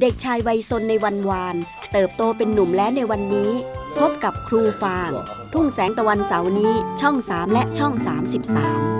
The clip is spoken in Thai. เด็กชายวัยซนในวันวานเติบโตเป็นหนุ่มและในวันนี้พบกับครูฟางทุ่งแสงตะวันเสาร์นี้ช่อง 3และช่อง 33